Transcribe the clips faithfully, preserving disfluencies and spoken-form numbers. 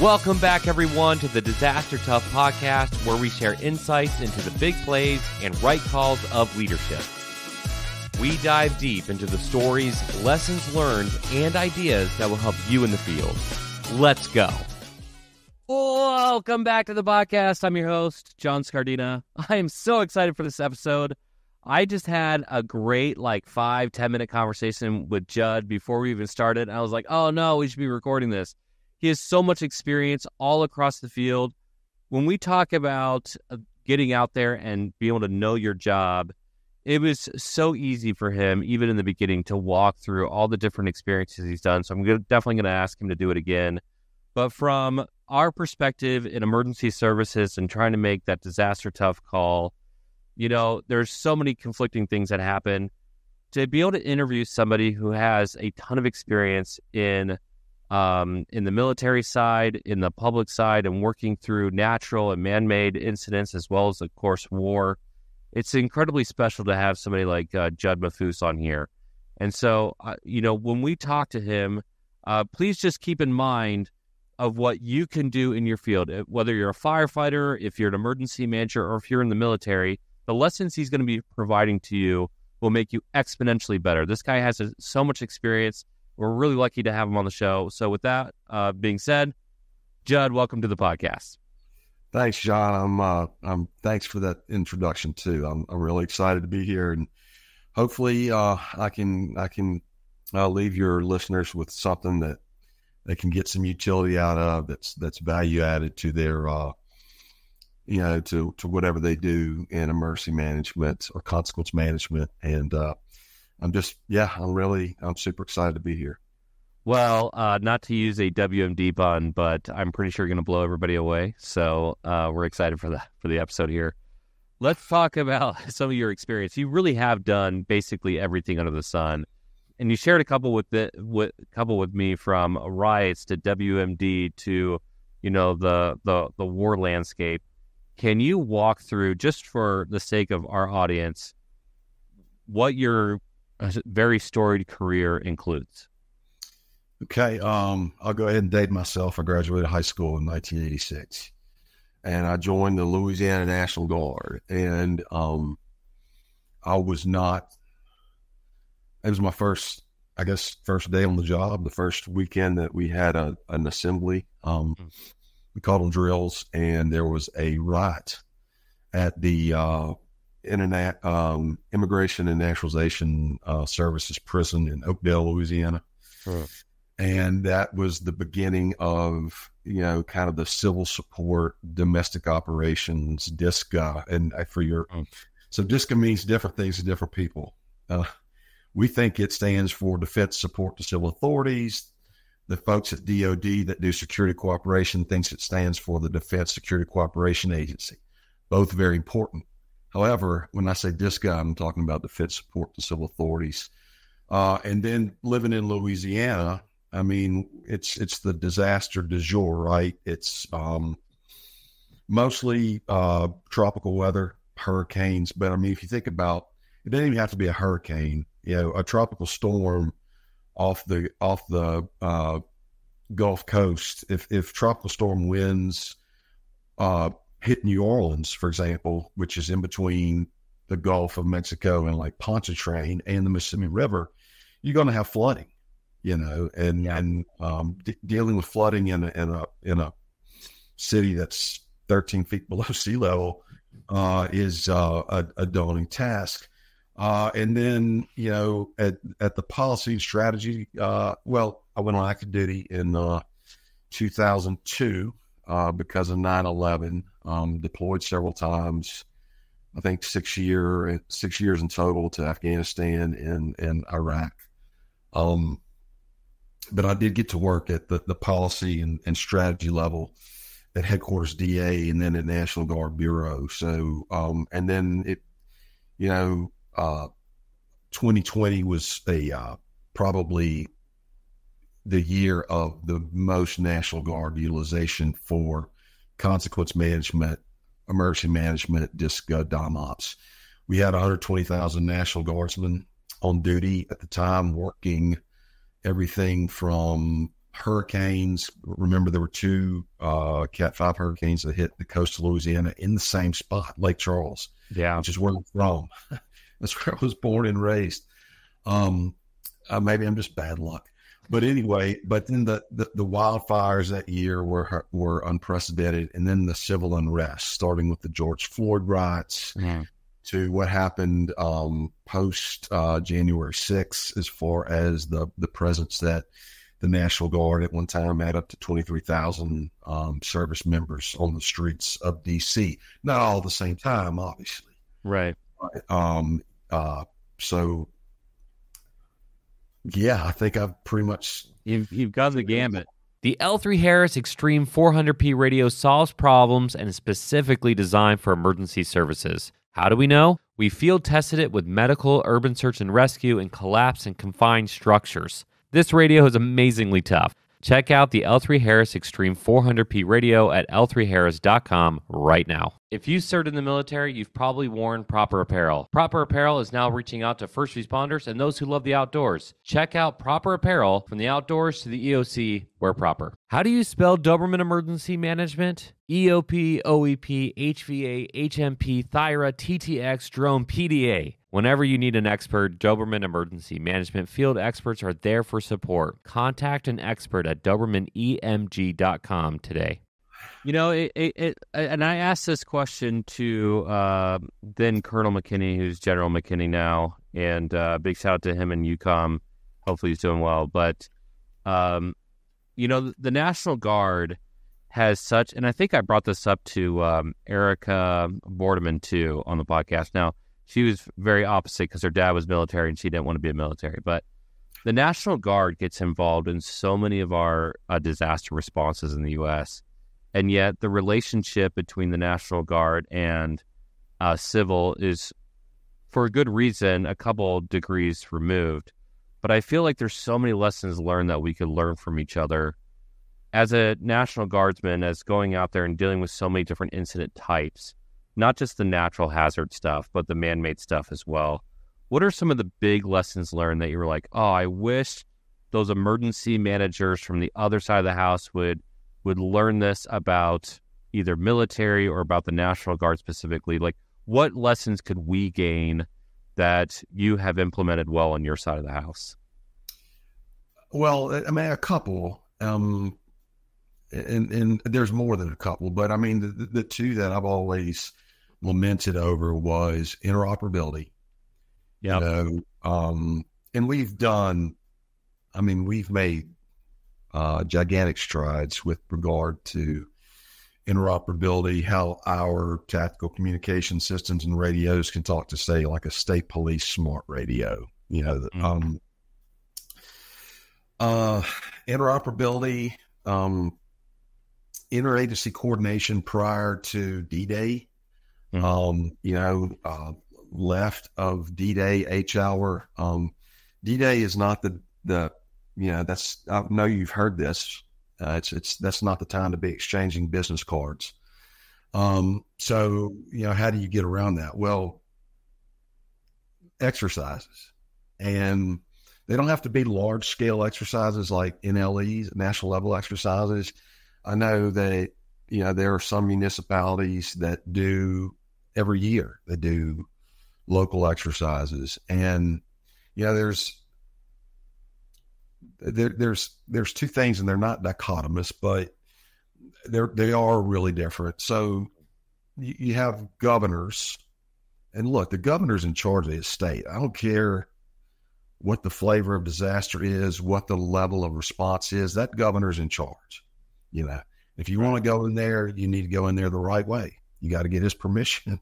Welcome back, everyone, to the Disaster Tough Podcast, where we share insights into the big plays and right calls of leadership. We dive deep into the stories, lessons learned, and ideas that will help you in the field. Let's go. Welcome back to the podcast. I'm your host, John Scardina. I am so excited for this episode. I just had a great, like, five, ten-minute conversation with Judd before we even started. I was like, oh, no, we should be recording this. He has so much experience all across the field. When we talk about getting out there and being able to know your job, it was so easy for him, even in the beginning, to walk through all the different experiences he's done. So I'm gonna, definitely going to ask him to do it again. But from our perspective in emergency services and trying to make that disaster tough call, you know, there's so many conflicting things that happen. To be able to interview somebody who has a ton of experience in um, in the military side, in the public side, and working through natural and man-made incidents, as well as, of course, war, it's incredibly special to have somebody like uh, Judd Mahfouz on here. And so, uh, you know, when we talk to him, uh, please just keep in mind of what you can do in your field, whether you're a firefighter, if you're an emergency manager, or if you're in the military. The lessons he's going to be providing to you will make you exponentially better. This guy has a, so much experience. We're really lucky to have him on the show. So with that uh, being said, Judd, welcome to the podcast. Thanks, John. I'm, uh, I'm thanks for that introduction too. I'm, I'm really excited to be here, and hopefully uh, I can, I can uh, leave your listeners with something that they can get some utility out of, that's, that's value added to their, uh, you know, to, to whatever they do in emergency management or consequence management. And uh, I'm just, yeah, I'm really, I'm super excited to be here. Well, uh, not to use a W M D pun, but I'm pretty sure you're going to blow everybody away. So uh, we're excited for the, for the episode here. Let's talk about some of your experience. You really have done basically everything under the sun. And you shared a couple with the, with, couple with me, from riots to W M D to, you know, the, the, the war landscape. Can you walk through, just for the sake of our audience, what your very storied career includes? Okay, um, I'll go ahead and date myself. I graduated high school in nineteen eighty-six, and I joined the Louisiana National Guard. And um, I was not, it was my first, I guess, first day on the job, the first weekend that we had a, an assembly. Um, mm-hmm. We called them drills, and there was a riot at the uh, internet, um, Immigration and Naturalization uh, Services prison in Oakdale, Louisiana. Sure. And that was the beginning of, you know, kind of the civil support, domestic operations, DISCA. And for your, mm. so DISCA means different things to different people. Uh, we think it stands for Defense Support to Civil Authorities. The folks at D O D that do security cooperation thinks it stands for the Defense Security Cooperation Agency. Both very important. However, when I say DISCA, I'm talking about Defense Support to Civil Authorities. Uh, and then living in Louisiana, I mean, it's it's the disaster du jour, right? It's um, mostly uh, tropical weather, hurricanes. But I mean, if you think about, it doesn't even have to be a hurricane. You know, a tropical storm off the off the uh, Gulf Coast. If if tropical storm winds uh, hit New Orleans, for example, which is in between the Gulf of Mexico and like Pontchartrain and the Mississippi River, you're going to have flooding. You know, and yeah. and um, de- dealing with flooding in a, in a in a city that's thirteen feet below sea level uh, is uh, a, a daunting task. Uh, and then, you know, at at the policy and strategy. Uh, well, I went on active duty in uh, two thousand two uh, because of nine eleven. Um, deployed several times. I think six year six years in total to Afghanistan and and Iraq. Um. But I did get to work at the, the policy and, and strategy level at Headquarters D A and then at National Guard Bureau. So, um, and then it, you know, uh, twenty twenty was a, uh, probably the year of the most National Guard utilization for consequence management, emergency management, DISCA, Dom Ops. We had one hundred twenty thousand National Guardsmen on duty at the time, working everything from hurricanes. Remember, there were two uh, Cat five hurricanes that hit the coast of Louisiana in the same spot, Lake Charles, yeah, which is where I'm from. That's where I was born and raised. Um, uh, maybe I'm just bad luck. But anyway, but then the, the, the wildfires that year were were unprecedented, and then the civil unrest, starting with the George Floyd riots mm. to what happened um, post uh, January sixth, as far as the, the presence that the National Guard at one time had up to twenty-three thousand um, service members on the streets of D C. Not all at the same time, obviously. Right. But, um. Uh. So. Yeah, I think I've pretty much... You've, you've got the gamut. The L three Harris Extreme four hundred P radio solves problems and is specifically designed for emergency services. How do we know? We field tested it with medical, urban search and rescue, and collapse and confined structures. This radio is amazingly tough. Check out the L three Harris Extreme four hundred P radio at L three Harris dot com right now. If you served in the military, you've probably worn Proper Apparel. Proper Apparel is now reaching out to first responders and those who love the outdoors. Check out Proper Apparel. From the outdoors to the E O C, wear proper. How do you spell Doberman Emergency Management? E O P, O E P, H V A, H M P, Thyra, T T X, Drone, P D A. Whenever you need an expert, Doberman Emergency Management field experts are there for support. Contact an expert at Doberman E M G dot com today. You know, it, it, it, and I asked this question to uh, then Colonel McKinney, who's General McKinney now, and uh, big shout out to him and U COM. Hopefully he's doing well. But, um, you know, the National Guard has such, and I think I brought this up to um, Erica Bordeman, too, on the podcast now. She was very opposite because her dad was military and she didn't want to be a military. But the National Guard gets involved in so many of our uh, disaster responses in the U S, and yet the relationship between the National Guard and uh, civil is, for a good reason, a couple degrees removed. But I feel like there's so many lessons learned that we could learn from each other. As a National Guardsman, as going out there and dealing with so many different incident types, not just the natural hazard stuff, but the man-made stuff as well. What are some of the big lessons learned that you were like, oh, I wish those emergency managers from the other side of the house would would learn this about either military or about the National Guard specifically? Like, what lessons could we gain that you have implemented well on your side of the house? Well, I mean, a couple. Um, and, and there's more than a couple, but I mean, the, the two that I've always lamented over was interoperability. Yeah. You know, um, and we've done, I mean, we've made uh, gigantic strides with regard to interoperability, how our tactical communication systems and radios can talk to, say, like a state police smart radio, you know, mm-hmm. um, uh, interoperability, um, interagency coordination prior to D-Day. Mm-hmm. Um, you know, uh, left of D-Day, H hour. Um, D-Day is not the, the, you know, that's, I know you've heard this. Uh, it's, it's, that's not the time to be exchanging business cards. Um, so, you know, how do you get around that? Well, exercises, and they don't have to be large scale exercises like N L Es, national level exercises. I know that, you know, there are some municipalities that do every year, they do local exercises, and, you know, there's, there, there's, there's two things, and they're not dichotomous, but they're, they are really different. So you, you have governors, and look, the governor's in charge of his state. I don't care what the flavor of disaster is, what the level of response is, that governor's in charge. You know, if you want to go in there, you need to go in there the right way. You got to get his permission.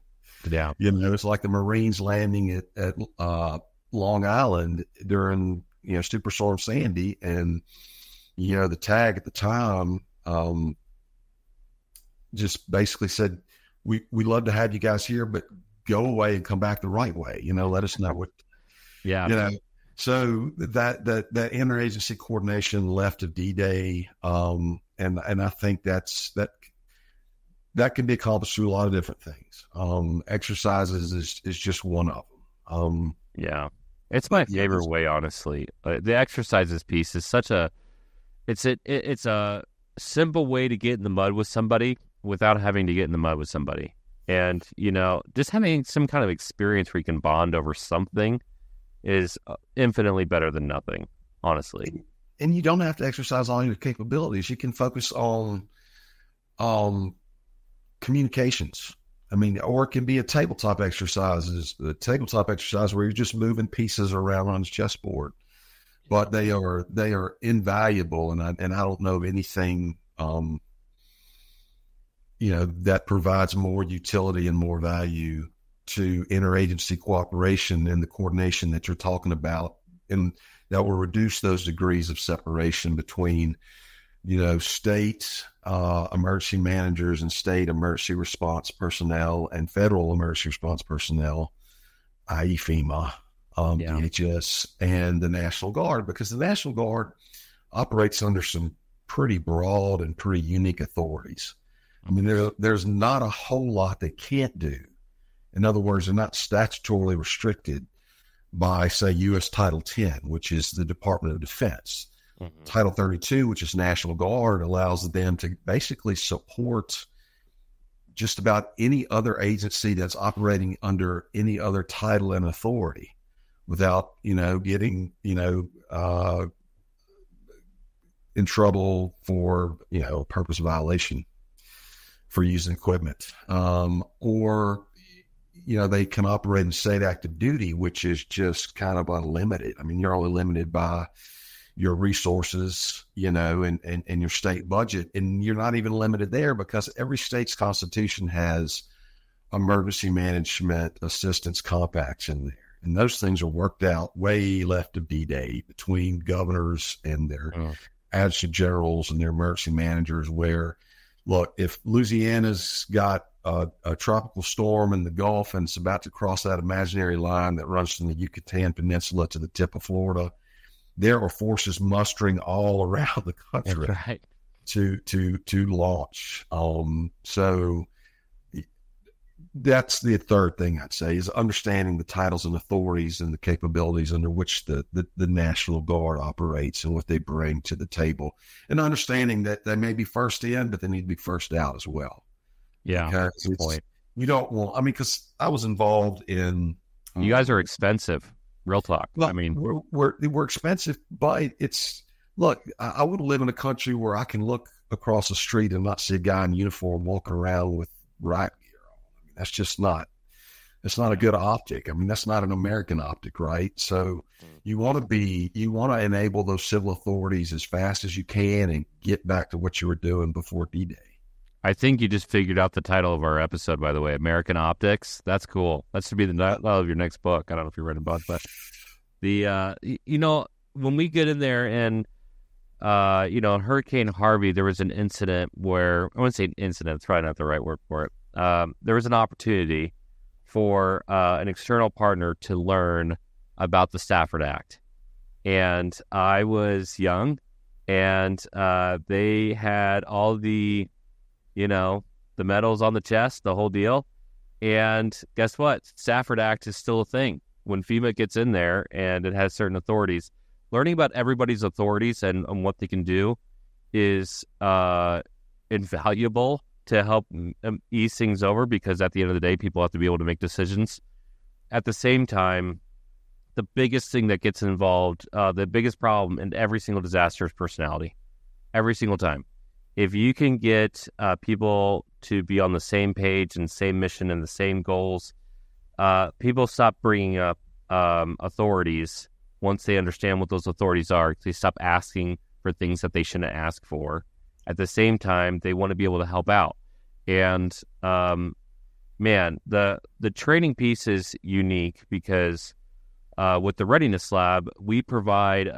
Yeah. You know, it's like the Marines landing at, at uh, Long Island during, you know, Superstorm Sandy. And, you know, the tag at the time um, just basically said, we, we love to have you guys here, but go away and come back the right way. You know, let us know what, yeah, you know. So that, that, that interagency coordination left of D-Day, um, And and I think that's that that can be accomplished through a lot of different things. Um, exercises is, is just one of them. Um, yeah, it's my favorite way, honestly. Uh, the exercises piece is such a It's a, it's a simple way to get in the mud with somebody without having to get in the mud with somebody. And, you know, just having some kind of experience where you can bond over something is infinitely better than nothing, honestly. And you don't have to exercise all your capabilities. You can focus on um, communications. I mean, or it can be a tabletop exercises, a tabletop exercise where you're just moving pieces around on the chessboard. But they are they are invaluable, and I and I don't know of anything, um, you know, that provides more utility and more value to interagency cooperation and the coordination that you're talking about, and that will reduce those degrees of separation between, you know, state uh, emergency managers and state emergency response personnel and federal emergency response personnel, that is. FEMA. Um, yeah. D H S and the National Guard, because the National Guard operates under some pretty broad and pretty unique authorities. I mean, there, there's not a whole lot they can't do. In other words, they're not statutorily restricted by, say, U S Title ten, which is the Department of Defense. Mm-hmm. Title thirty-two, which is National Guard, allows them to basically support just about any other agency that's operating under any other title and authority, without, you know, getting, you know, uh, in trouble for, you know, purpose violation for using equipment. Um, or, you know, they can operate in state active duty, which is just kind of unlimited. I mean, you're only limited by your resources, you know, and, and, and your state budget. And you're not even limited there, because every state's constitution has emergency management assistance compacts in there. And those things are worked out way left of D-Day between governors and their oh. adjutant generals and their emergency managers, where, look, if Louisiana's got a, a tropical storm in the Gulf and it's about to cross that imaginary line that runs from the Yucatan Peninsula to the tip of Florida, there are forces mustering all around the country right. to to to launch. Um, so... That's the third thing I'd say, is understanding the titles and authorities and the capabilities under which the, the, the National Guard operates and what they bring to the table, and understanding that they may be first in, but they need to be first out as well. Yeah. That's the point. You don't want, I mean, cause I was involved in, you um, guys are expensive, real talk. Look, I mean, we're, we're, we're expensive, but it's, look, I, I would live in a country where I can look across the street and not see a guy in uniform walking around with riot. That's just not, it's not a good optic. I mean, that's not an American optic, right? So you want to be, you want to enable those civil authorities as fast as you can and get back to what you were doing before D-Day. I think you just figured out the title of our episode, by the way, American Optics. That's cool. That should be the title of your next book. I don't know if you're writing a book, but the, uh, you know, when we get in there and, uh, you know, Hurricane Harvey, there was an incident where, I wouldn't say an incident, it's probably not the right word for it. Um, there was an opportunity for uh, an external partner to learn about the Stafford Act. And I was young, and uh, they had all the, you know, the medals on the chest, the whole deal. And guess what? Stafford Act is still a thing. When FEMA gets in there and it has certain authorities, learning about everybody's authorities and, and what they can do is uh, invaluable to help ease things over, because at the end of the day, people have to be able to make decisions. At the same time, the biggest thing that gets involved, uh, the biggest problem in every single disaster is personality. Every single time. If you can get uh, people to be on the same page and same mission and the same goals, uh, people stop bringing up um, authorities once they understand what those authorities are. They stop asking for things that they shouldn't ask for. At the same time, they want to be able to help out. And, um, man, the the training piece is unique, because uh, with the Readiness Lab, we provide,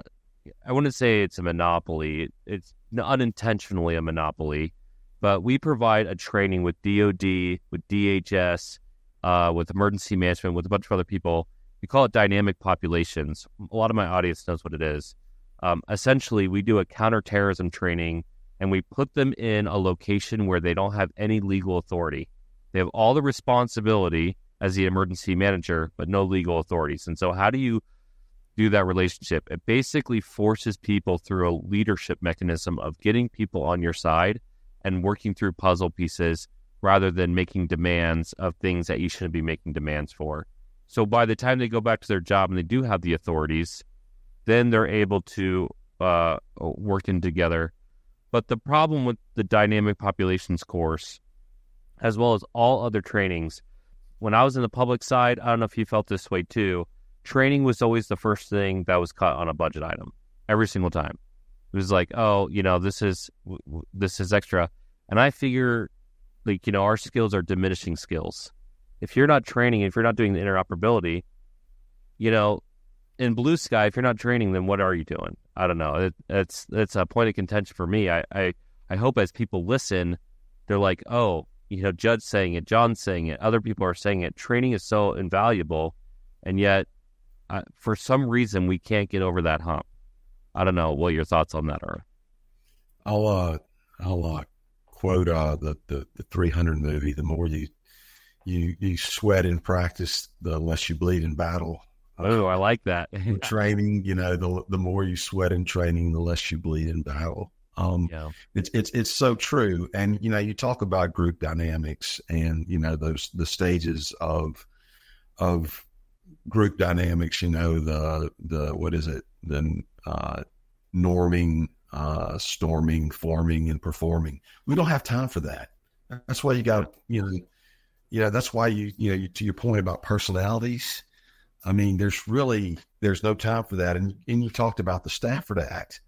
I wouldn't say it's a monopoly. It's unintentionally a monopoly, but we provide a training with D O D, with D H S, uh, with emergency management, with a bunch of other people. We call it dynamic populations. A lot of my audience knows what it is. Um, essentially, we do a counterterrorism training, and we put them in a location where they don't have any legal authority. They have all the responsibility as the emergency manager, but no legal authorities. And so how do you do that relationship. It basically forces people through a leadership mechanism of getting people on your side and working through puzzle pieces rather than making demands of things that you shouldn't be making demands for. So by the time they go back to their job and they do have the authorities, then they're able to uh, work in together. But the problem with the dynamic populations course, as well as all other trainings, when I was in the public side, I don't know if you felt this way too, training was always the first thing that was cut on a budget item every single time. It was like, oh, you know, this is this is extra. And I figure, like, you know, our skills are diminishing skills. If you're not training, if you're not doing the interoperability, you know, in blue sky, if you're not training, then what are you doing? I don't know. It, it's, it's a point of contention for me. I, I, I hope as people listen, they're like, oh, you know, Judd's saying it, John's saying it, other people are saying it. Training is so invaluable. And yet, uh, for some reason, we can't get over that hump. I don't know what your thoughts on that are. I'll, uh, I'll uh, quote uh, the, the, the three hundred movie, the more you, you, you sweat in practice, the less you bleed in battle. Oh, I like that. Training, you know, the the more you sweat in training, the less you bleed in battle. Um, yeah. It's it's it's so true. And you know, you talk about group dynamics, and you know those the stages of of group dynamics. You know, the the what is it? The uh, norming, uh, storming, forming, and performing. We don't have time for that. That's why you got you know, you know that's why you you know you, to your point about personalities. I mean, there's really, there's no time for that. And and you talked about the Stafford Act.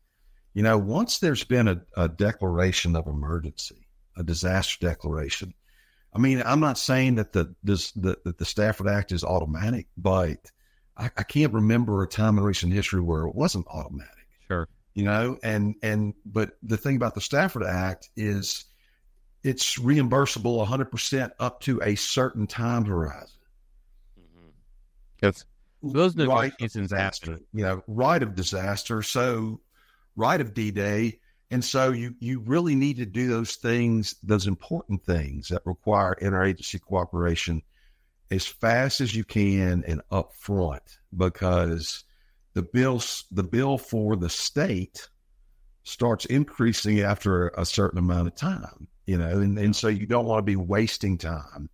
You know, once there's been a, a declaration of emergency, a disaster declaration. I mean, I'm not saying that the this, the, that the Stafford Act is automatic, but I, I can't remember a time in recent history where it wasn't automatic. Sure. You know, and, and but the thing about the Stafford Act is it's reimbursable one hundred percent up to a certain time horizon. Yes. Those negotiations right after, you know, right of disaster. So right of D-Day. And so you, you really need to do those things, those important things that require interagency cooperation as fast as you can and up front, because the bills, the bill for the state starts increasing after a certain amount of time, you know, and, and so you don't want to be wasting time.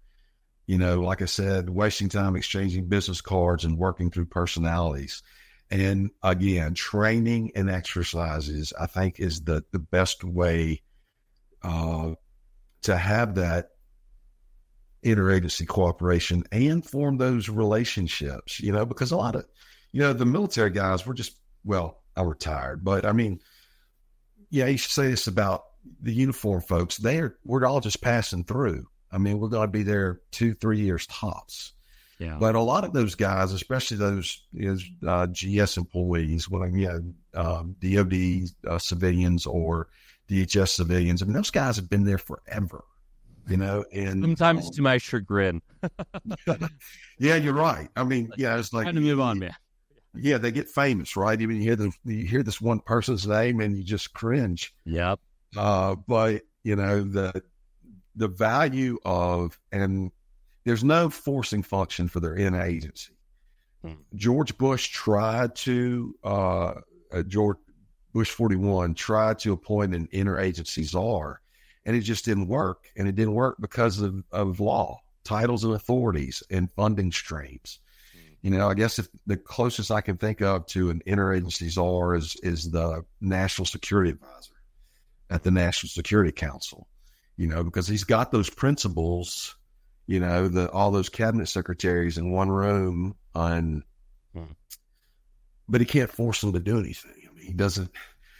You know, like I said, wasting time exchanging business cards and working through personalities. And again, training and exercises, I think, is the, the best way uh, to have that interagency cooperation and form those relationships, you know, because a lot of, you know, the military guys were just, well, I retired, but I mean, yeah, you should say this about the uniform folks. They are, we're all just passing through. I mean, we're going to be there two, three years tops. Yeah. But a lot of those guys, especially those you know, uh, G S employees, when I mean, you know, uh, D O D uh, civilians or D H S civilians, I mean, those guys have been there forever, you know. And sometimes um, to my chagrin. Yeah, you're right. I mean, yeah, it's like. Time to move on, man. Yeah, they get famous, right? I mean, you hear, the, you hear this one person's name and you just cringe. Yep. Uh, but, you know, the. the value of, and there's no forcing function for their interagency. Hmm. George Bush tried to, uh, uh, George Bush forty-one tried to appoint an interagency czar, and it just didn't work. And it didn't work because of, of law, titles and authorities, and funding streams. Hmm. You know, I guess if the closest I can think of to an interagency czar is, is the National Security Advisor at the National Security Council. You know, because he's got those principles, you know, the, all those cabinet secretaries in one room on, hmm. but he can't force them to do anything. I mean, he doesn't,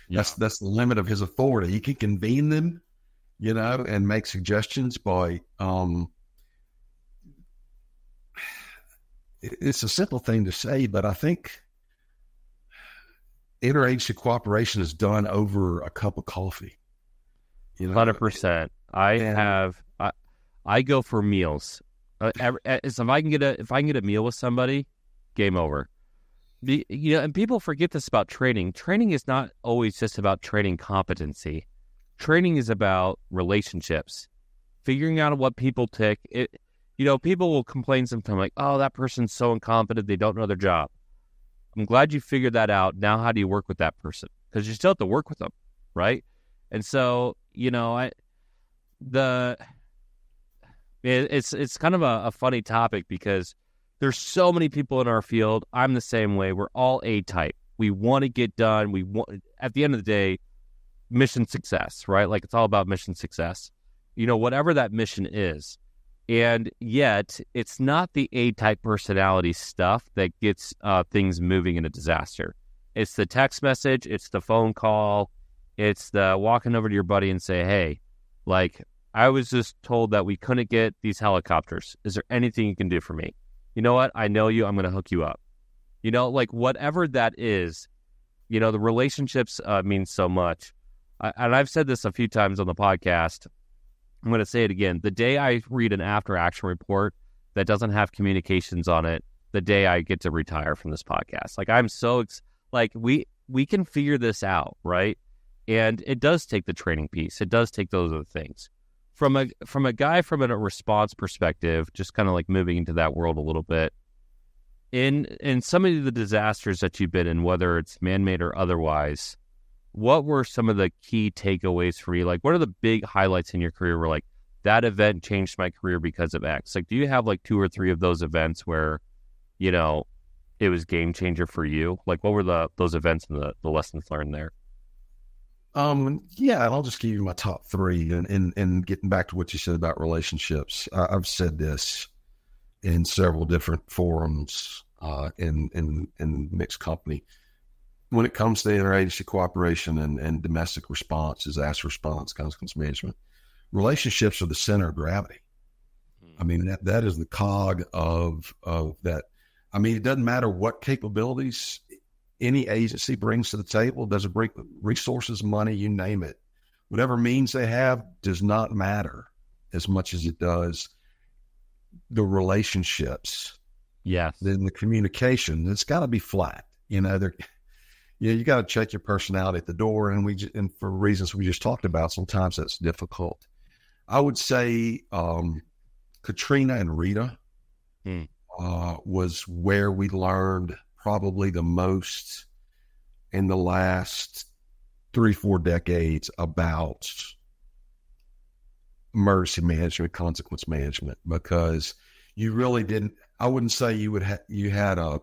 yeah. that's, that's the limit of his authority. He can convene them, you know, and make suggestions by, um, it, it's a simple thing to say, but I think interagency cooperation is done over a cup of coffee. You know? one hundred percent. I yeah. have, I, I go for meals. Uh, every, so if I can get a, if I can get a meal with somebody, game over. The, you know, and people forget this about training. Training is not always just about training competency. Training is about relationships, figuring out what people tick. It, you know, people will complain sometimes like, "Oh, that person's so incompetent; they don't know their job." I'm glad you figured that out. Now, how do you work with that person? Because you still have to work with them, right? And so, you know, I the it, it's it's kind of a, a funny topic because there's so many people in our field. I'm the same way. We're all A-type. We want to get done. We want, at the end of the day, mission success, right? Like, it's all about mission success. You know, whatever that mission is. And yet, it's not the A-type personality stuff that gets uh, things moving in a disaster. It's the text message. It's the phone call. It's the walking over to your buddy and say, hey, like, I was just told that we couldn't get these helicopters. Is there anything you can do for me? You know what? I know you. I'm going to hook you up. You know, like, whatever that is, you know, the relationships uh, mean so much. I, and I've said this a few times on the podcast. I'm going to say it again. The day I read an after-action report that doesn't have communications on it, the day I get to retire from this podcast. Like, I'm so ex- like we we can figure this out, right? And it does take the training piece. It does take those other things. From a from a guy from a response perspective, just kind of like moving into that world a little bit. In in some of the disasters that you've been in, whether it's man-made or otherwise, what were some of the key takeaways for you? Like, what are the big highlights in your career where, like, that event changed my career because of X? Like, do you have, like, two or three of those events where, you know, it was game changer for you? Like, what were the those events and the, the lessons learned there? Um, yeah, I'll just give you my top three. And, and, and getting back to what you said about relationships, I, I've said this in several different forums uh, in, in, in mixed company. When it comes to interagency cooperation and, and domestic response, disaster response, consequence management, relationships are the center of gravity. I mean, that, that is the cog of, of that. I mean, it doesn't matter what capabilities any agency brings to the table. Doesn't bring resources, money, you name it. Whatever means they have does not matter as much as it does the relationships. Yes. Then the communication, it's got to be flat. You know, they're... Yeah, you got to check your personality at the door, and we and for reasons we just talked about, sometimes that's difficult. I would say um, Katrina and Rita hmm. uh, was where we learned probably the most in the last three, four decades about emergency management, consequence management, because you really didn't. I wouldn't say you would ha- you had a.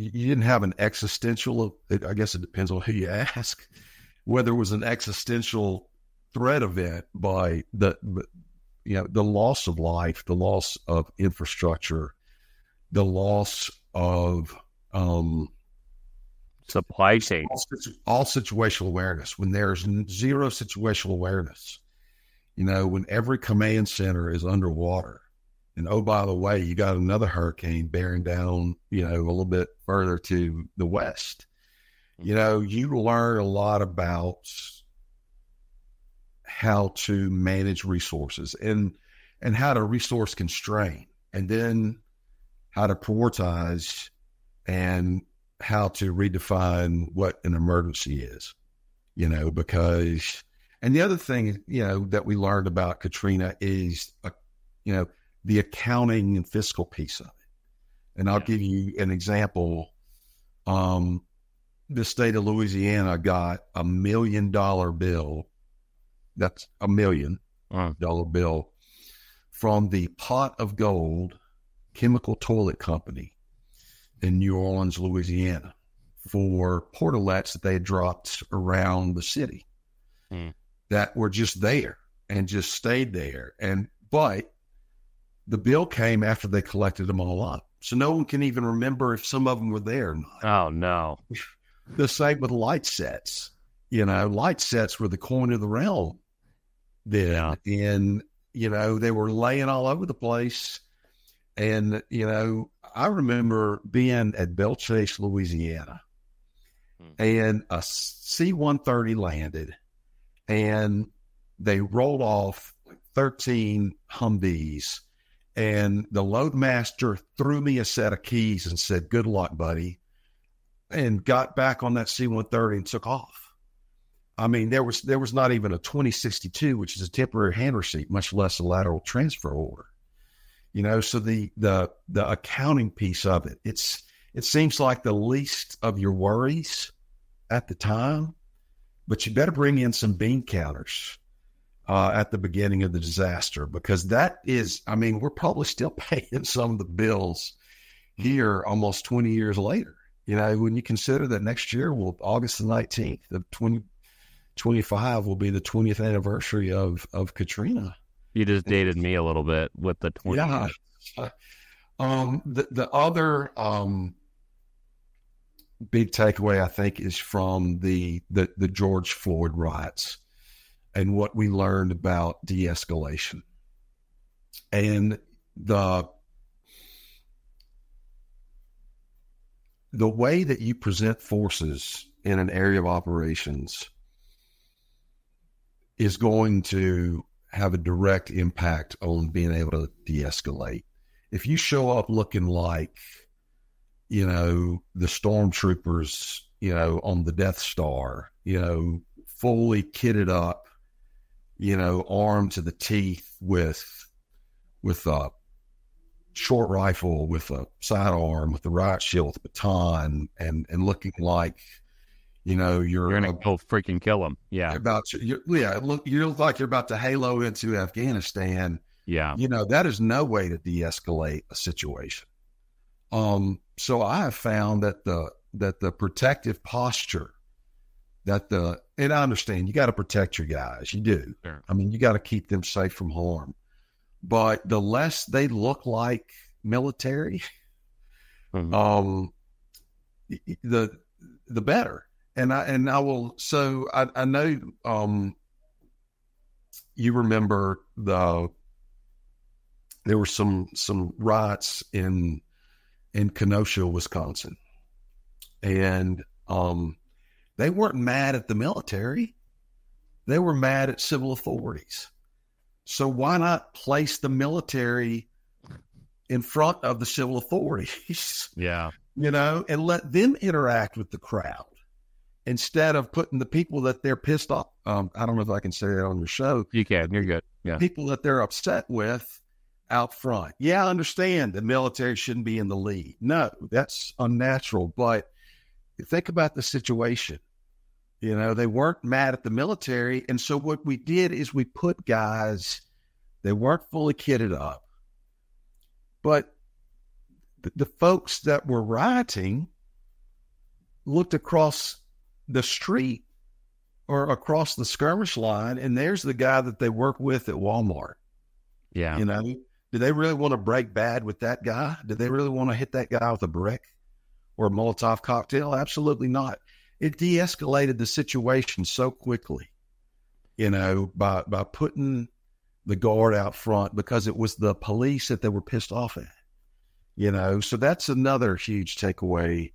You didn't have an existential, I guess it depends on who you ask, whether it was an existential threat event by the, you know, the loss of life, the loss of infrastructure, the loss of um, supply chain, all, all situational awareness. When there's zero situational awareness, you know, when every command center is underwater. And, oh, by the way, you got another hurricane bearing down, you know, a little bit further to the west. You know, you learn a lot about how to manage resources and and how to resource constrain, and then how to prioritize and how to redefine what an emergency is, you know, because – and the other thing, you know, that we learned about Katrina is, uh, you know, the accounting and fiscal piece of it. And I'll yeah. give you an example. Um, the state of Louisiana got a million dollar bill. That's a million uh. dollar bill from the Pot of Gold Chemical Toilet Company in New Orleans, Louisiana, for portalettes that they had dropped around the city mm. that were just there and just stayed there. And, but, the bill came after they collected them all up. So no one can even remember if some of them were there or not. Oh, no. The same with light sets. You know, light sets were the coin of the realm then. Yeah. And, you know, they were laying all over the place. And, you know, I remember being at Belle Chasse, Louisiana, mm-hmm. and a C one thirty landed, and they rolled off thirteen Humvees. And the loadmaster threw me a set of keys and said, good luck, buddy, and got back on that C one thirty and took off. I mean, there was there was not even a twenty sixty-two, which is a temporary hand receipt, much less a lateral transfer order. You know, so the the the accounting piece of it, it's it seems like the least of your worries at the time, but you better bring in some bean counters uh, at the beginning of the disaster, because that is, I mean, we're probably still paying some of the bills here almost twenty years later. You know, when you consider that next year, well, August the nineteenth of twenty twenty-five will be the twentieth anniversary of of Katrina. You just dated me a little bit with the twenty. Yeah. Um, the, the other um, big takeaway, I think, is from the, the, the George Floyd riots and what we learned about de-escalation. And the the way that you present forces in an area of operations is going to have a direct impact on being able to de-escalate. If you show up looking like, you know, the stormtroopers, you know, on the Death Star, you know, fully kitted up, you know, armed to the teeth with, with a short rifle, with a sidearm, with a riot shield, with a baton, and, and looking like, you know, you're, you're going to go freaking kill them. Yeah. About, you're, yeah. Look, you look like you're about to halo into Afghanistan. Yeah. You know, that is no way to de-escalate a situation. Um, so I have found that the, that the protective posture that the, and I understand you got to protect your guys. You do. Sure. I mean, you got to keep them safe from harm, but the less they look like military, mm-hmm. um, the, the better. And I, and I will, so I, I know, um, you remember the, there were some, some riots in, in Kenosha, Wisconsin. And, um, they weren't mad at the military. They were mad at civil authorities. So why not place the military in front of the civil authorities? Yeah. You know, and let them interact with the crowd, instead of putting the people that they're pissed off. Um, I don't know if I can say that on your show. You can, you're good. Yeah. People that they're upset with out front. Yeah. I understand the military shouldn't be in the lead. No, that's unnatural, but think about the situation. You know, they weren't mad at the military. And so what we did is we put guys, they weren't fully kitted up, but th- the folks that were rioting looked across the street or across the skirmish line, and there's the guy that they work with at Walmart. Yeah. You know, do they really want to break bad with that guy? Do they really want to hit that guy with a brick or a Molotov cocktail? Absolutely not. It de-escalated the situation so quickly, you know, by, by putting the guard out front, because it was the police that they were pissed off at, you know? So that's another huge takeaway.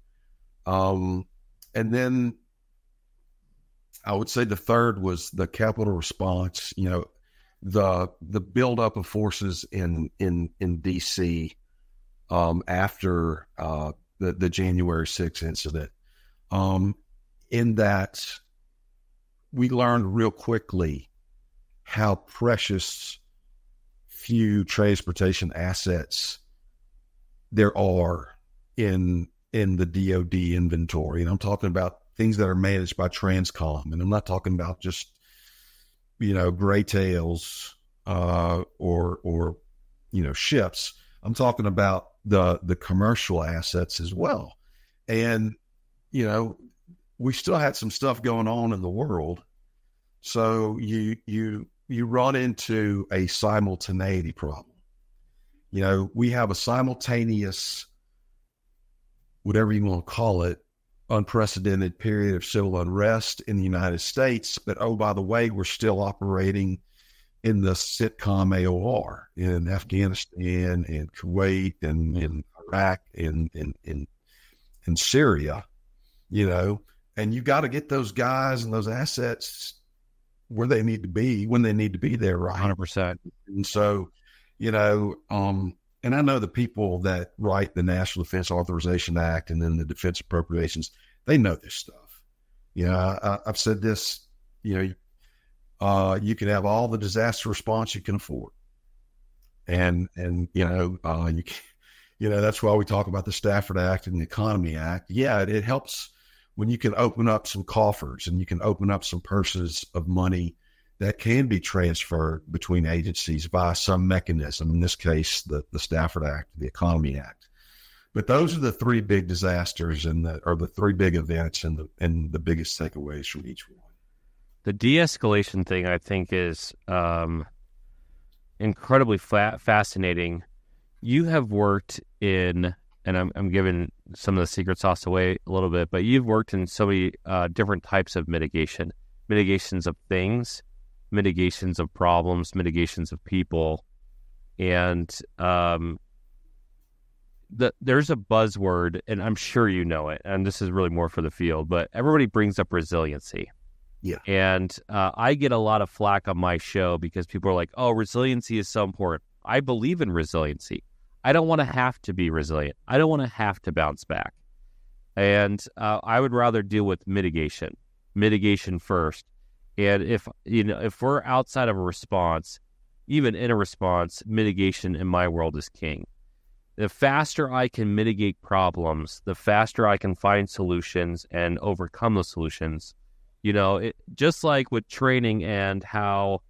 Um, and then, I would say the third was the capital response, you know, the the buildup of forces in in, in D C um, after uh, the, the January sixth incident, um, in that we learned real quickly how precious few transportation assets there are in in the D O D inventory. And I'm talking about things that are managed by Transcom. And I'm not talking about just, you know, gray tails, uh, or, or, you know, ships. I'm talking about the, the commercial assets as well. And, you know, we still had some stuff going on in the world. So you, you, you run into a simultaneity problem. You know, we have a simultaneous, whatever you want to call it, unprecedented period of civil unrest in the United States. But, oh, by the way, we're still operating in the sitcom A O R in Afghanistan and Kuwait and in Iraq and in, in, in Syria, you know, and you got to get those guys and those assets where they need to be when they need to be there. Right. one hundred percent. And so, you know, um, and I know the people that write the National Defense Authorization Act and then the Defense Appropriations, they know this stuff. You know, I, I've said this, you know, uh, you can have all the disaster response you can afford. And, and, you know, uh, you, you know, that's why we talk about the Stafford Act and the Economy Act. Yeah. It, it helps when you can open up some coffers and you can open up some purses of money that can be transferred between agencies by some mechanism. In this case, the, the Stafford Act, the Economy Act. But those are the three big disasters and the, or the three big events and the, and the biggest takeaways from each one. The de-escalation thing, I think, is um, incredibly fa- fascinating. You have worked in, and I'm, I'm giving some of the secret sauce away a little bit, but you've worked in so many uh, different types of mitigation, mitigations of things, mitigations of problems, mitigations of people. And um, the, there's a buzzword, and I'm sure you know it, and this is really more for the field, but everybody brings up resiliency. Yeah. And uh, I get a lot of flack on my show because people are like, oh, resiliency is so important. I believe in resiliency. I don't want to have to be resilient. I don't want to have to bounce back. And uh, I would rather deal with mitigation, mitigation first. And if, you know, if we're outside of a response, even in a response, mitigation in my world is king. The faster I can mitigate problems, the faster I can find solutions and overcome those solutions. You know, it, just like with training and how,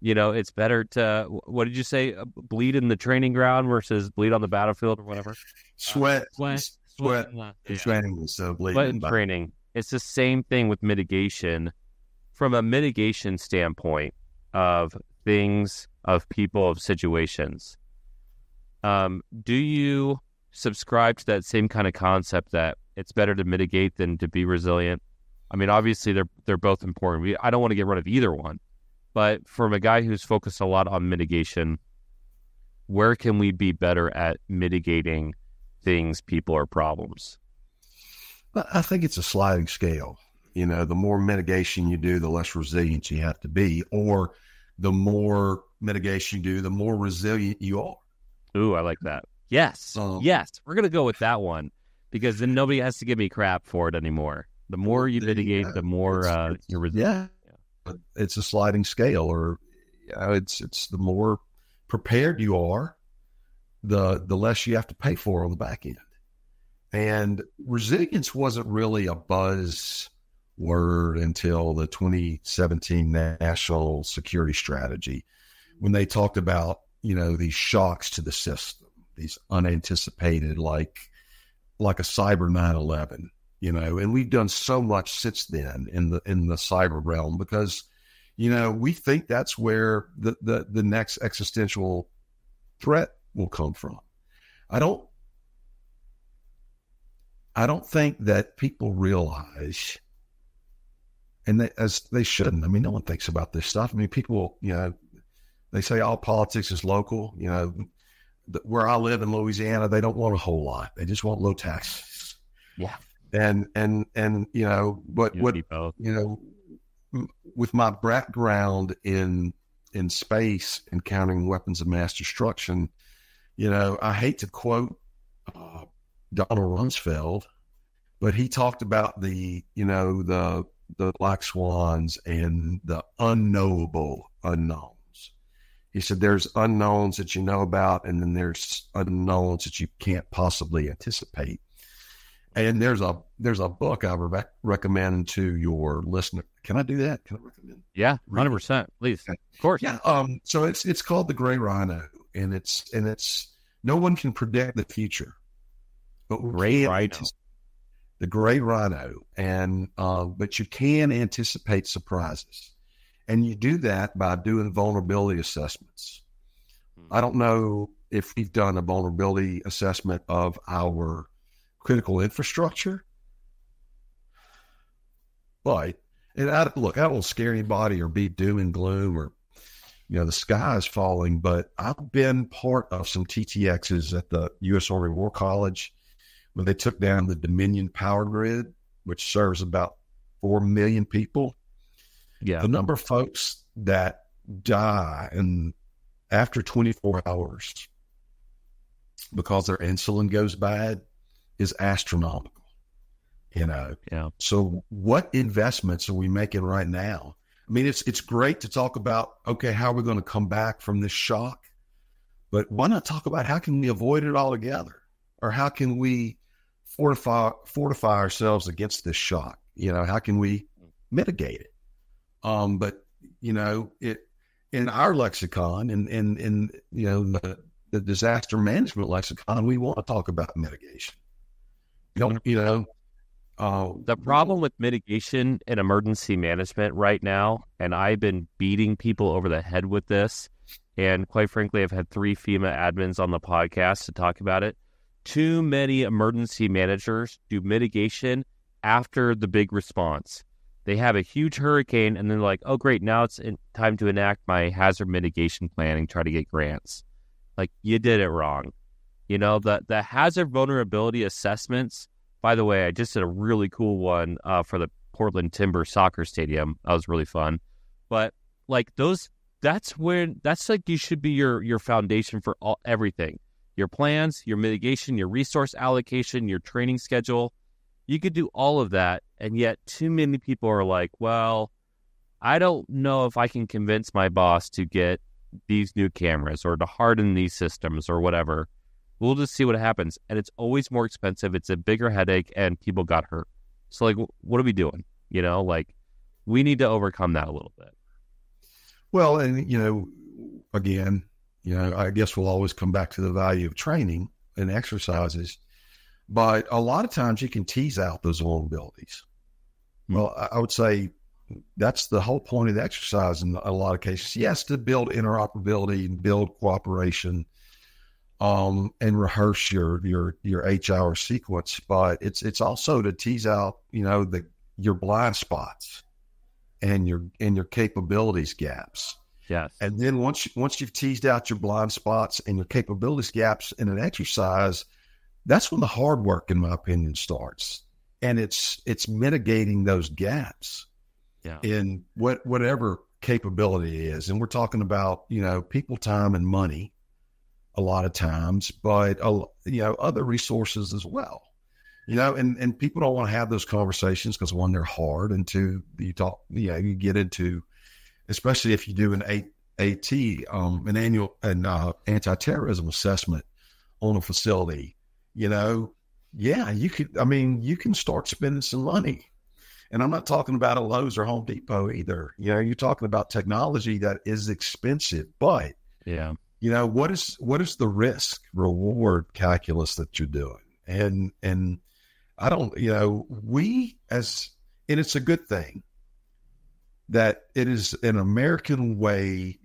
you know, it's better to, what did you say, bleed in the training ground versus bleed on the battlefield or whatever? Sweat. Uh, sweat. Sweat. sweat yeah. Training. So bleed sweat and training. It's the same thing with mitigation. From a mitigation standpoint of things, of people, of situations, um, do you subscribe to that same kind of concept that it's better to mitigate than to be resilient? I mean, obviously, they're they're both important. We, I don't want to get rid of either one. But from a guy who's focused a lot on mitigation, where can we be better at mitigating things, people, or problems? Well, I think it's a sliding scale. You know, the more mitigation you do, the less resilient you have to be. Or the more mitigation you do, the more resilient you are. Ooh, I like that. Yes. Um, yes. We're going to go with that one because then nobody has to give me crap for it anymore. The more you mitigate, yeah, the more uh, you're resilient. Yeah. yeah, it's a sliding scale, or you know, it's it's the more prepared you are, the the less you have to pay for on the back end. And resilience wasn't really a buzzword until the twenty seventeen National Security Strategy, when they talked about you know these shocks to the system, these unanticipated, like like a cyber nine eleven. You know, and we've done so much since then in the in the cyber realm because, you know, we think that's where the, the, the next existential threat will come from. I don't, I don't think that people realize, and they, as they shouldn't. I mean, no one thinks about this stuff. I mean, people, you know, they say all politics is local. You know, where I live in Louisiana, they don't want a whole lot. They just want low taxes. Yeah. And, and, and, you know, but what, what you know, m- with my background in, in space and countering weapons of mass destruction, you know, I hate to quote uh, Donald Rumsfeld, but he talked about the, you know, the, the black swans and the unknowable unknowns. He said, there's unknowns that you know about, and then there's unknowns that you can't possibly anticipate. And there's a there's a book I re- recommend to your listener. Can I do that? Can I recommend? Yeah, one hundred percent, please. Okay. Of course. Yeah. Um. So it's it's called The Gray Rhino, and it's and it's no one can predict the future, but Gray Rhino, the Gray Rhino, and uh, but you can anticipate surprises, and you do that by doing vulnerability assessments. Hmm. I don't know if we've done a vulnerability assessment of our critical infrastructure, but and I, look, I don't want to scare anybody or be doom and gloom or you know the sky is falling. But I've been part of some T T Xs at the U S Army War College when they took down the Dominion power grid, which serves about four million people. Yeah, the number of folks that die in after twenty-four hours because their insulin goes bad is astronomical, you know? Yeah. So what investments are we making right now? I mean, it's, it's great to talk about, okay, how are we going to come back from this shock? But why not talk about how can we avoid it altogether, or how can we fortify fortify ourselves against this shock? You know, how can we mitigate it? Um, but you know, it in our lexicon, and in, in, in you know the, the disaster management lexicon, we want to talk about mitigation. You don't, you know. Uh, the problem with mitigation and emergency management right now, and I've been beating people over the head with this, and quite frankly, I've had three FEMA admins on the podcast to talk about it. Too many emergency managers do mitigation after the big response. They have a huge hurricane, and they're like, oh, great, now it's time to enact my hazard mitigation plan and try to get grants. Like, you did it wrong. You know, the, the hazard vulnerability assessments. By the way, I just did a really cool one uh, for the Portland Timber soccer stadium. That was really fun. But like those, that's where, that's like you should be your your foundation for all, everything. Your plans, your mitigation, your resource allocation, your training schedule. You could do all of that. And yet too many people are like, well, I don't know if I can convince my boss to get these new cameras or to harden these systems or whatever. We'll just see what happens. And it's always more expensive. It's a bigger headache, and people got hurt. So, like, what are we doing? You know, like, we need to overcome that a little bit. Well, and, you know, again, you know, I guess we'll always come back to the value of training and exercises. But a lot of times you can tease out those vulnerabilities. Mm-hmm. Well, I would say that's the whole point of the exercise in a lot of cases. Yes, to build interoperability and build cooperation. Um, and rehearse your, your, your eight hour sequence, but it's, it's also to tease out, you know, the, your blind spots and your, and your capabilities gaps. Yes. And then once, once you've teased out your blind spots and your capabilities gaps in an exercise, that's when the hard work, in my opinion, starts. And it's, it's mitigating those gaps yeah. in what, whatever capability it is. And we're talking about, you know, people, time, and money a lot of times, but, uh, you know, other resources as well, you know, and, and people don't want to have those conversations because, one, they're hard, and two, you talk, you know, you get into, especially if you do an A T, um, an annual an, uh, anti-terrorism assessment on a facility, you know, yeah, you could, I mean, you can start spending some money. And I'm not talking about a Lowe's or Home Depot either. You know, you're talking about technology that is expensive, but yeah. You know, what is what is the risk reward calculus that you're doing? And and I don't, you know, we as, and it's a good thing that it is an American way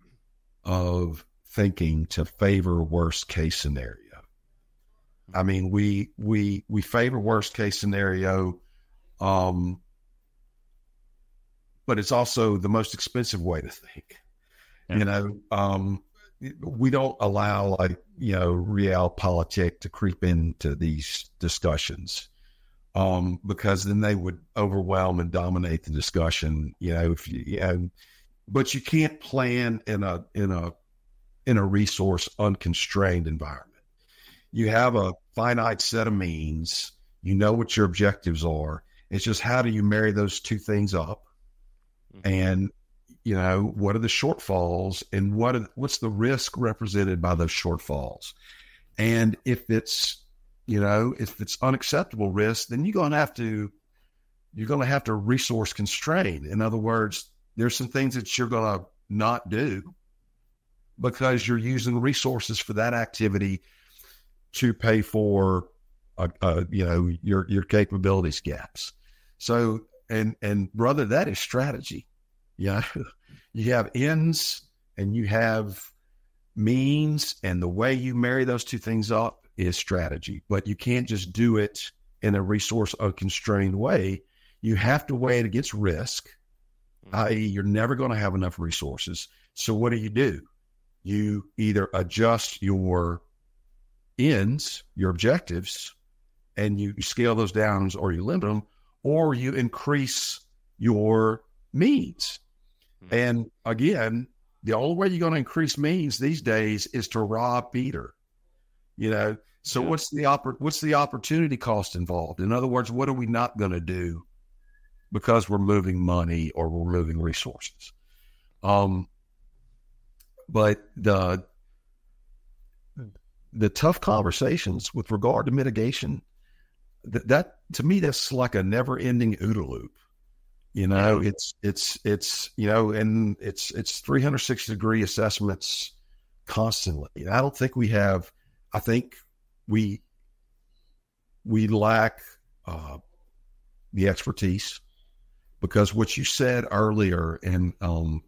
of thinking to favor worst case scenario. I mean, we we we favor worst case scenario, um, but it's also the most expensive way to think. Yeah. You know, um. We don't allow, like, you know, realpolitik to creep into these discussions, um, because then they would overwhelm and dominate the discussion. You know, if you, you know, but you can't plan in a in a in a resource unconstrained environment. You have a finite set of means. You know what your objectives are. It's just how do you marry those two things up, mm-hmm. and. You know, what are the shortfalls, and what are, what's the risk represented by those shortfalls? And if it's, you know, if it's unacceptable risk, then you're going to have to, you're going to have to resource constrain. In other words, there's some things that you're going to not do because you're using resources for that activity to pay for, uh, uh, you know, your, your capabilities gaps. So, and, and brother, that is strategy. Yeah, you have ends and you have means, and the way you marry those two things up is strategy. But you can't just do it in a resource unconstrained way. You have to weigh it against risk, that is, you're never going to have enough resources. So what do you do? You either adjust your ends, your objectives, and you scale those down, or you limit them, or you increase your means. And again, the only way you're going to increase means these days is to rob Peter, you know? So yeah. what's the oppor- what's the opportunity cost involved? In other words, what are we not going to do because we're moving money or we're moving resources? Um, but the, the tough conversations with regard to mitigation, that, that to me, that's like a never ending OODA loop. You know, it's, it's, it's, you know, and it's, it's three hundred sixty degree assessments constantly. And I don't think we have, I think we, we lack uh, the expertise, because what you said earlier, and um,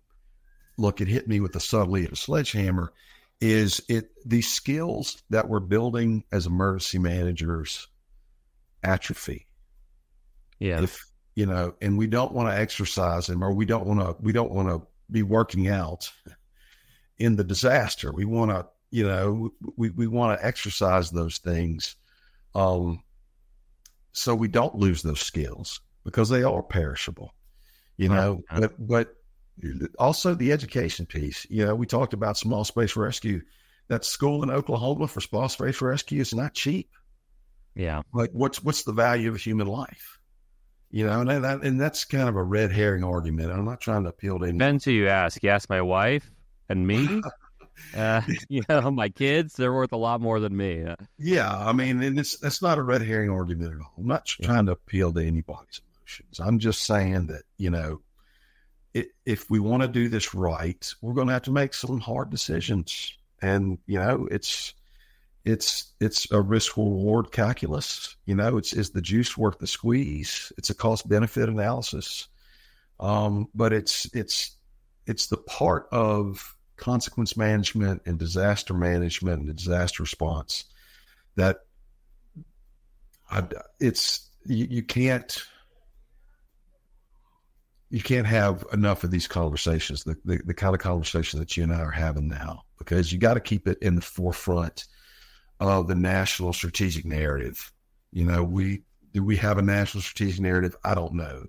look, it hit me with the subtlety of a sledgehammer, is it, the skills that we're building as emergency managers atrophy. Yeah. If, you know, and we don't want to exercise them, or we don't want to, we don't want to be working out in the disaster. We want to, you know, we, we want to exercise those things. Um, so we don't lose those skills, because they are perishable, you know, yeah. but, but also the education piece. You know, we talked about small space rescue. That school in Oklahoma for small space rescue is not cheap. Yeah. Like what's, what's the value of a human life? You know, and that, and that's kind of a red herring argument. I'm not trying to appeal to anyone. Depends who you ask. You ask my wife and me, uh, you know, my kids, they're worth a lot more than me. Uh, yeah. I mean, and it's, that's not a red herring argument at all. I'm not yeah. trying to appeal to anybody's emotions. I'm just saying that, you know, it, if we want to do this right, we're going to have to make some hard decisions. And, you know, it's, It's it's a risk reward calculus, you know. It's is the juice worth the squeeze? It's a cost benefit analysis, um, but it's it's it's the part of consequence management and disaster management and disaster response that I, it's you, you can't you can't have enough of these conversations, the, the the kind of conversation that you and I are having now, because you got to keep it in the forefront of the national strategic narrative. You know, we, do we have a national strategic narrative? I don't know.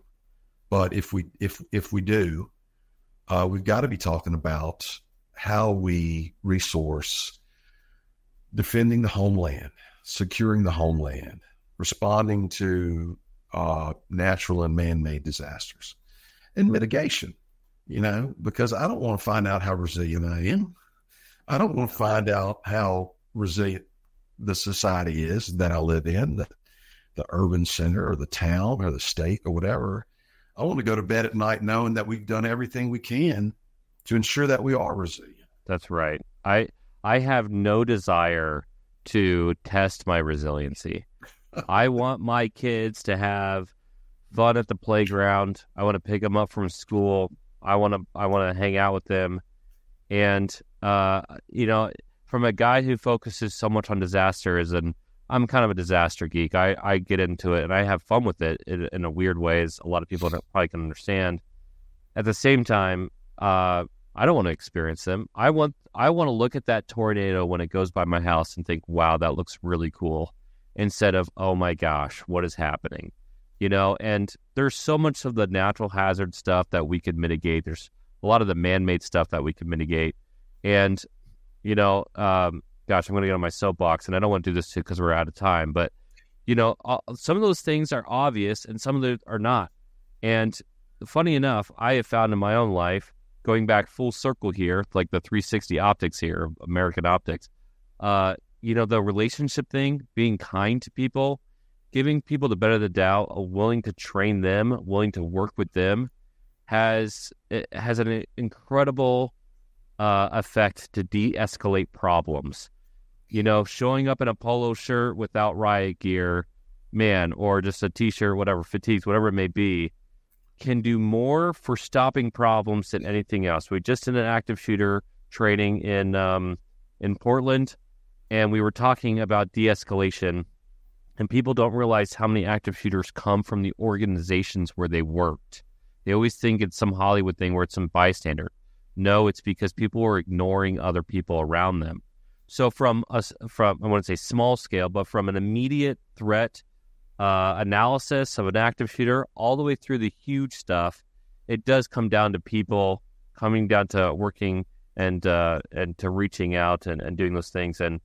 But if we, if, if we do, uh, we've got to be talking about how we resource defending the homeland, securing the homeland, responding to, uh, natural and man-made disasters, and mitigation, you know, because I don't want to find out how resilient I am. I don't want to find out how resilient the society is that I live in, the, the urban center or the town or the state or whatever. I want to go to bed at night knowing that we've done everything we can to ensure that we are resilient. That's right. I, I have no desire to test my resiliency. I want my kids to have fun at the playground. I want to pick them up from school. I want to, I want to hang out with them. And, uh, you know, from a guy who focuses so much on disaster, is an, I'm kind of a disaster geek. I, I get into it and I have fun with it in, in a weird way, as a lot of people don't probably can understand. At the same time, uh, I don't want to experience them. I want, I want to look at that tornado when it goes by my house and think, wow, that looks really cool, instead of, oh my gosh, what is happening? You know, and there's so much of the natural hazard stuff that we could mitigate. There's a lot of the man-made stuff that we could mitigate. And, you know, um, gosh, I'm going to get on my soapbox, and I don't want to do this too because we're out of time. But, you know, all, some of those things are obvious and some of them are not. And funny enough, I have found in my own life, going back full circle here, like the three sixty optics here, American Optics, uh, you know, the relationship thing, being kind to people, giving people the benefit of the doubt, willing to train them, willing to work with them, has it has an incredible Uh, effect to de-escalate problems. You know, showing up in a polo shirt without riot gear, man, or just a t-shirt, whatever, fatigues, whatever it may be, can do more for stopping problems than anything else. We just did an active shooter training in um, in Portland, and we were talking about de-escalation, and people don't realize how many active shooters come from the organizations where they worked. They always think it's some Hollywood thing where it's some bystander. No, it's because people are ignoring other people around them. So from us, from I wouldn't say small scale, but from an immediate threat uh, analysis of an active shooter all the way through the huge stuff, it does come down to people, coming down to working and uh, and to reaching out and, and doing those things. And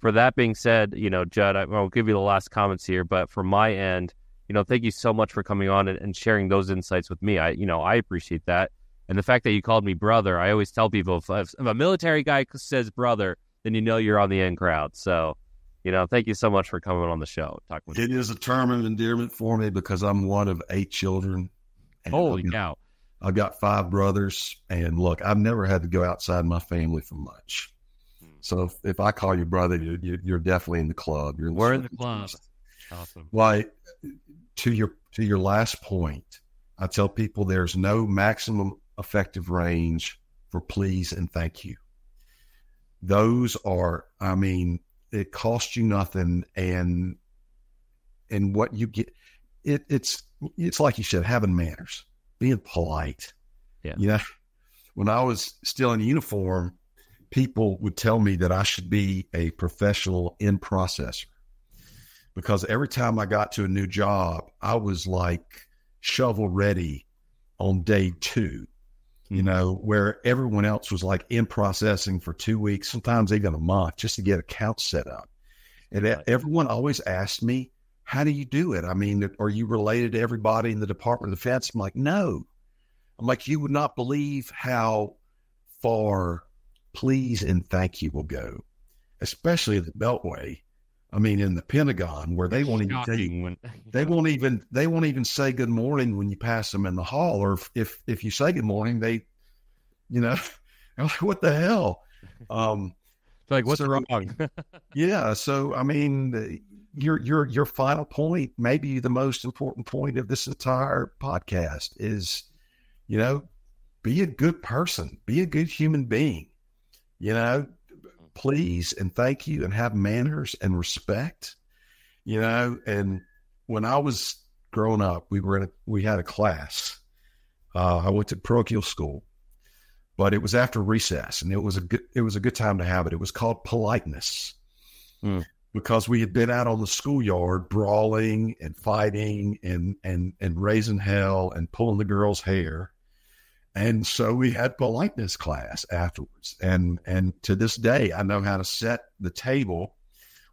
for that being said, you know, Judd, I, I'll give you the last comments here, but from my end, you know, thank you so much for coming on and, and sharing those insights with me. I, you know, I appreciate that. And the fact that you called me brother, I always tell people, if, if a military guy says brother, then you know you're on the in crowd. So, you know, thank you so much for coming on the show. Talk with it you. Is a term of endearment for me because I'm one of eight children. And Holy I've, cow. I've got five brothers. And look, I've never had to go outside my family for much. So if, if I call you brother, you, you're definitely in the club. You're in We're the, in the club. Awesome. Like, to your to your last point, I tell people there's no maximum effective range for please and thank you. Those are, I mean, it costs you nothing, and and what you get, it, it's it's like you said, having manners, being polite. Yeah. You know, when I was still in uniform, people would tell me that I should be a professional in processor, because every time I got to a new job, I was like shovel ready on day two, you know, where everyone else was like in processing for two weeks, sometimes even a month, just to get accounts set up. And right. everyone always asked me, how do you do it? I mean, are you related to everybody in the Department of Defense? I'm like, no. I'm like, you would not believe how far please and thank you will go, especially in the Beltway. I mean, in the Pentagon, where they won't even you, when, they won't even they won't even say good morning when you pass them in the hall, or if if, if you say good morning, they, you know, they're like, what the hell? Um, it's like, what's so, wrong? Yeah, so I mean, your your your final point, maybe the most important point of this entire podcast, is, you know, be a good person, be a good human being, you know. Please and thank you, and have manners and respect, you know. And when I was growing up, we were in a, we had a class. Uh, I went to parochial school, but it was after recess, and it was a good, it was a good time to have it. It was called politeness, mm. because we had been out on the schoolyard brawling and fighting and and and raising hell and pulling the girls' hair. And so we had politeness class afterwards. And and to this day, I know how to set the table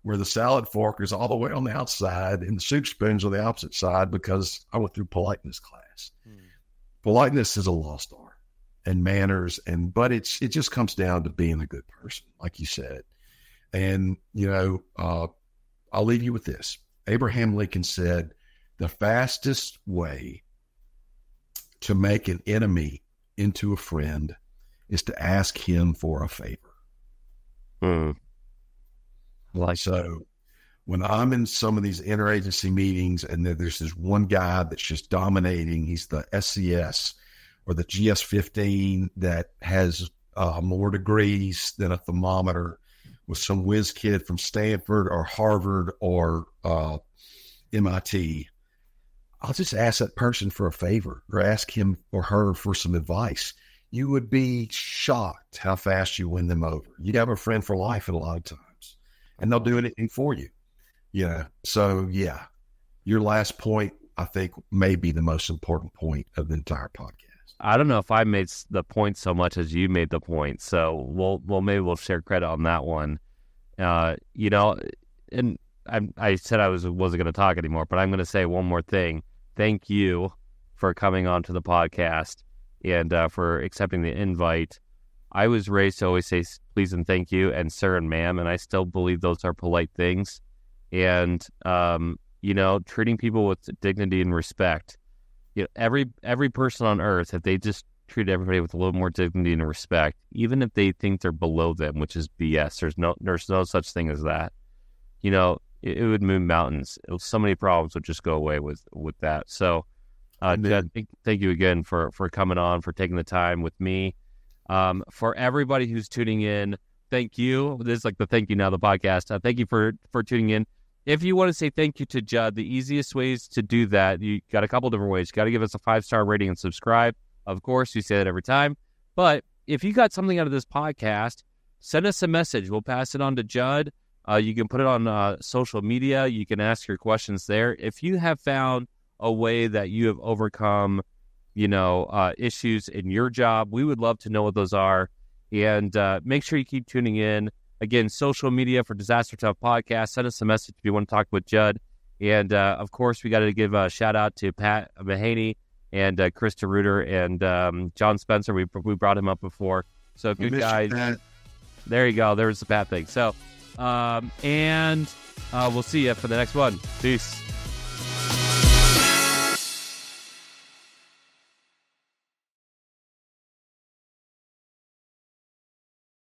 where the salad fork is all the way on the outside and the soup spoons on the opposite side, because I went through politeness class. Hmm. Politeness is a lost art, and manners. And but it's it just comes down to being a good person, like you said. And, you know, uh, I'll leave you with this. Abraham Lincoln said, the fastest way to make an enemy into a friend is to ask him for a favor. Mm. Like so that. When I'm in some of these interagency meetings and there's this one guy that's just dominating, he's the S C S or the G S fifteen that has uh, more degrees than a thermometer, with some whiz kid from Stanford or Harvard or uh, M I T. I'll just ask that person for a favor, or ask him or her for some advice. You would be shocked how fast you win them over. You have a friend for life at a lot of times, and they'll do anything for you. Yeah. So yeah, your last point, I think, may be the most important point of the entire podcast. I don't know if I made the point so much as you made the point. So we'll, well, maybe we'll share credit on that one. Uh, you know, and I, I said I was, wasn't going to talk anymore, but I'm going to say one more thing. Thank you for coming on to the podcast and uh, for accepting the invite. I was raised to always say please and thank you and sir and ma'am, and I still believe those are polite things. And, um, you know, treating people with dignity and respect. You know, every every person on earth, if they just treat everybody with a little more dignity and respect, even if they think they're below them, which is B S, there's no, there's no such thing as that. You know, it would move mountains. It was, so many problems would just go away with, with that. So, uh, Judd, th- thank you again for, for coming on, for taking the time with me. Um, for everybody who's tuning in, thank you. This is like the thank you now, the podcast. Uh, thank you for, for tuning in. If you want to say thank you to Judd, the easiest ways to do that, you got a couple different ways. You got to give us a five-star rating and subscribe. Of course, we say that every time. But if you got something out of this podcast, send us a message. We'll pass it on to Judd. Uh, you can put it on uh, social media. You can ask your questions there. If you have found a way that you have overcome, you know, uh, issues in your job, we would love to know what those are. And uh, make sure you keep tuning in. Again, social media for Disaster Tough Podcast. Send us a message if you want to talk with Judd. And, uh, of course, we got to give a shout-out to Pat Mahaney and uh, Chris DeRuiter and um, John Spencer. We we brought him up before. So, good guys. There you go. There was the bad thing. So, um, and uh, we'll see you for the next one. Peace.